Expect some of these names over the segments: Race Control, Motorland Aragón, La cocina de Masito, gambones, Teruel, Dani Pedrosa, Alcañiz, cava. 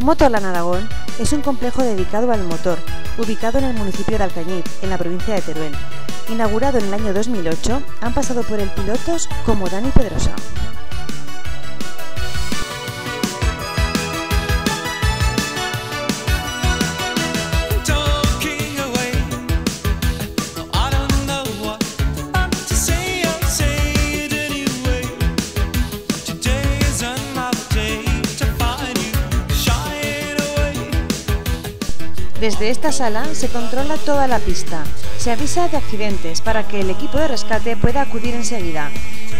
Motorland Aragón es un complejo dedicado al motor, ubicado en el municipio de Alcañiz, en la provincia de Teruel. Inaugurado en el año 2008, han pasado por él pilotos como Dani Pedrosa. Desde esta sala se controla toda la pista, se avisa de accidentes para que el equipo de rescate pueda acudir enseguida.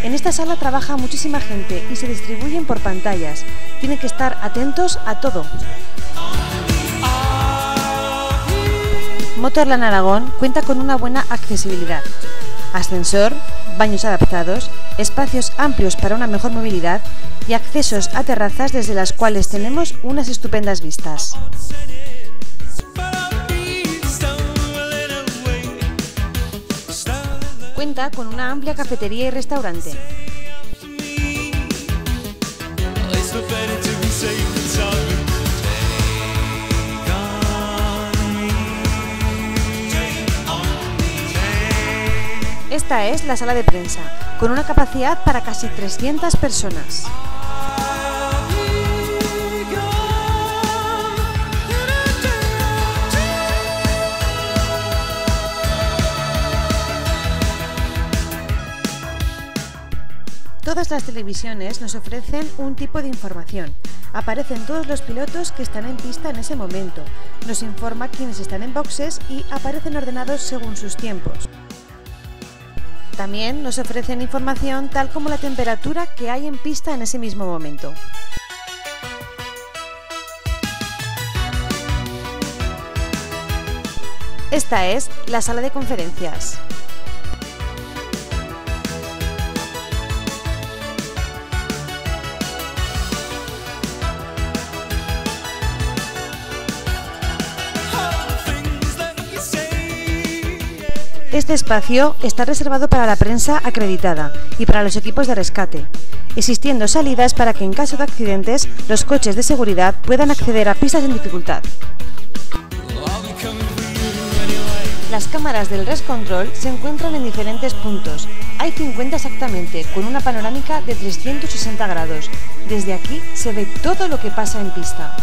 En esta sala trabaja muchísima gente y se distribuyen por pantallas, tienen que estar atentos a todo. Motorland Aragón cuenta con una buena accesibilidad, ascensor, baños adaptados, espacios amplios para una mejor movilidad y accesos a terrazas desde las cuales tenemos unas estupendas vistas. Cuenta con una amplia cafetería y restaurante. Esta es la sala de prensa, con una capacidad para casi 300 personas. Todas las televisiones nos ofrecen un tipo de información. Aparecen todos los pilotos que están en pista en ese momento. Nos informa quiénes están en boxes y aparecen ordenados según sus tiempos. También nos ofrecen información tal como la temperatura que hay en pista en ese mismo momento. Esta es la sala de conferencias. Este espacio está reservado para la prensa acreditada y para los equipos de rescate, existiendo salidas para que en caso de accidentes los coches de seguridad puedan acceder a pistas en dificultad. Las cámaras del Race Control se encuentran en diferentes puntos, hay 50 exactamente, con una panorámica de 360 grados. Desde aquí se ve todo lo que pasa en pista.